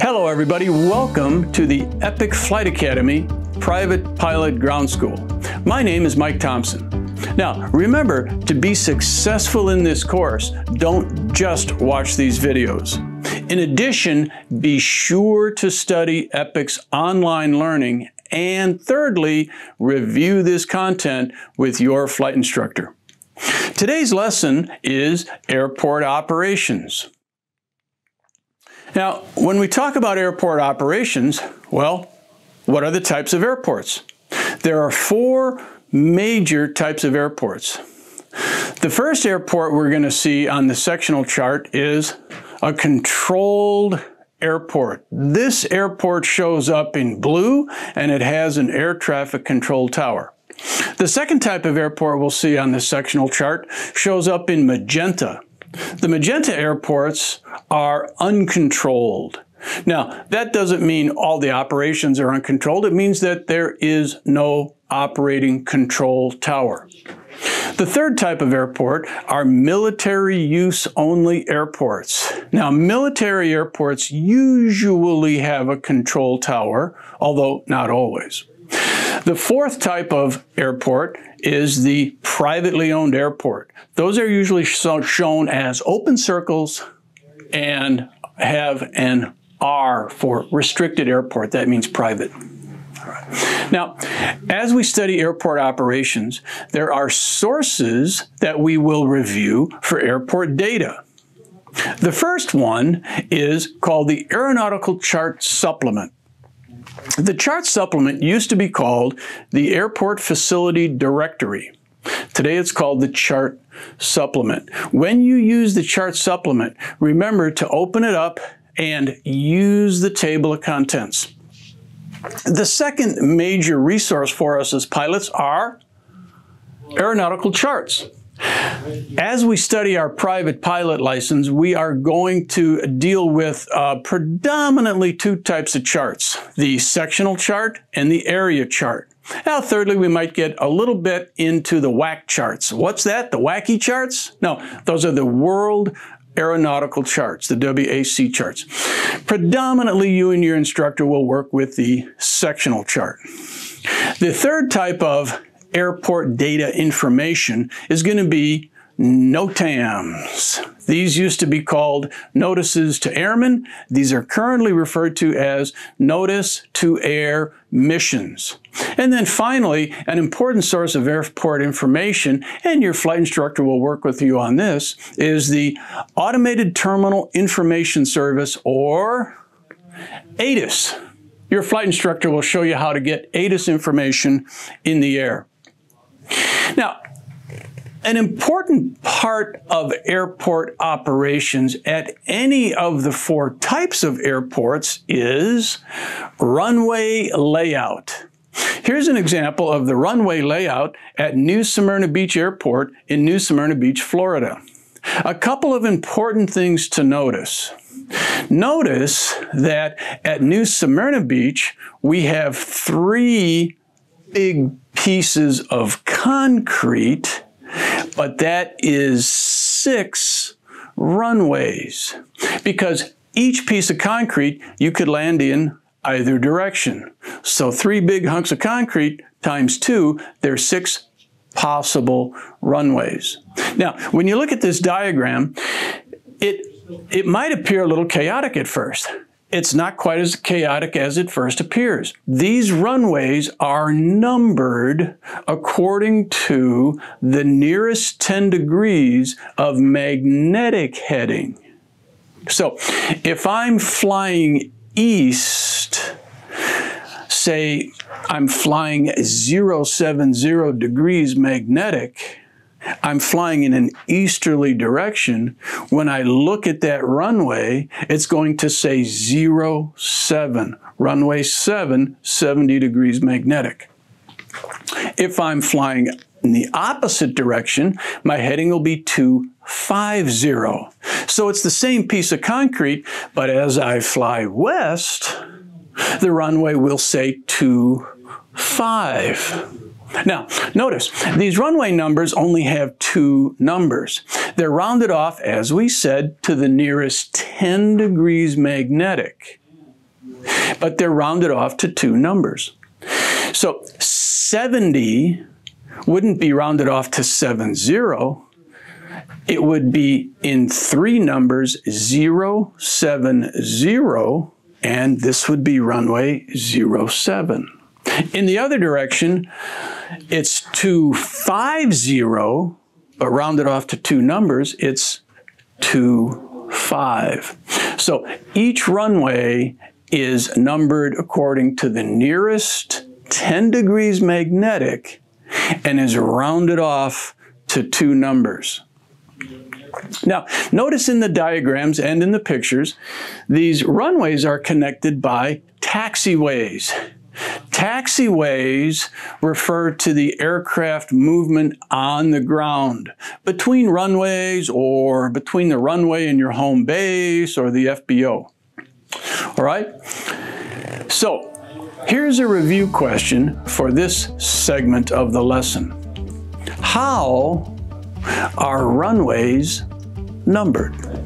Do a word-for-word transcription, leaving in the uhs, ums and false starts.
Hello everybody, welcome to the Epic Flight Academy Private Pilot Ground School. My name is Mike Thompson. Now remember, to be successful in this course, don't just watch these videos. In addition, be sure to study Epic's online learning, and thirdly, review this content with your flight instructor. Today's lesson is airport operations. Now, when we talk about airport operations, well, what are the types of airports? There are four major types of airports. The first airport we're going to see on the sectional chart is a controlled airport. This airport shows up in blue, and it has an air traffic control tower. The second type of airport we'll see on the sectional chart shows up in magenta. The magenta airports are uncontrolled. Now, that doesn't mean all the operations are uncontrolled. It means that there is no operating control tower. The third type of airport are military use only airports. Now, military airports usually have a control tower, although not always. The fourth type of airport is the privately owned airport. Those are usually shown as open circles and have an R for restricted airport. That means private. All right. Now, as we study airport operations, there are sources that we will review for airport data. The first one is called the Aeronautical Chart Supplement. The chart supplement used to be called the Airport Facility Directory. Today it's called the Chart Supplement. When you use the chart supplement, remember to open it up and use the table of contents. The second major resource for us as pilots are aeronautical charts. As we study our private pilot license, we are going to deal with uh, predominantly two types of charts, the sectional chart and the area chart. Now, thirdly, we might get a little bit into the W A C charts. What's that? The wacky charts? No, those are the World Aeronautical Charts, the W A C charts. Predominantly, you and your instructor will work with the sectional chart. The third type of airport data information is going to be NOTAMs. These used to be called notices to airmen. These are currently referred to as notice to air missions. And then finally, an important source of airport information, and your flight instructor will work with you on this, is the Automated Terminal Information Service, or ATIS. Your flight instructor will show you how to get ATIS information in the air. Now, an important part of airport operations at any of the four types of airports is runway layout. Here's an example of the runway layout at New Smyrna Beach Airport in New Smyrna Beach, Florida. A couple of important things to notice. Notice that at New Smyrna Beach, we have three big pieces of concrete, but that is six runways, because each piece of concrete you could land in either direction. So three big hunks of concrete times two, there's six possible runways. Now, when you look at this diagram, it It might appear a little chaotic at first. It's not quite as chaotic as it first appears. These runways are numbered according to the nearest ten degrees of magnetic heading. So if I'm flying east, say I'm flying zero seven zero degrees magnetic, I'm flying in an easterly direction. When I look at that runway, it's going to say zero seven. Runway seven, seventy degrees magnetic. If I'm flying in the opposite direction, my heading will be two five zero. So it's the same piece of concrete, but as I fly west, the runway will say two five. Now, notice, these runway numbers only have two numbers. They're rounded off, as we said, to the nearest ten degrees magnetic. but they're rounded off to two numbers. So seventy wouldn't be rounded off to seven zero. It would be in three numbers, zero, seven, zero, and this would be runway zero seven. In the other direction, it's two five zero, but rounded off to two numbers, it's two five. So each runway is numbered according to the nearest ten degrees magnetic and is rounded off to two numbers. Now, notice in the diagrams and in the pictures, these runways are connected by taxiways. Taxiways refer to the aircraft movement on the ground, between runways or between the runway and your home base or the F B O. All right? So, here's a review question for this segment of the lesson. How are runways numbered?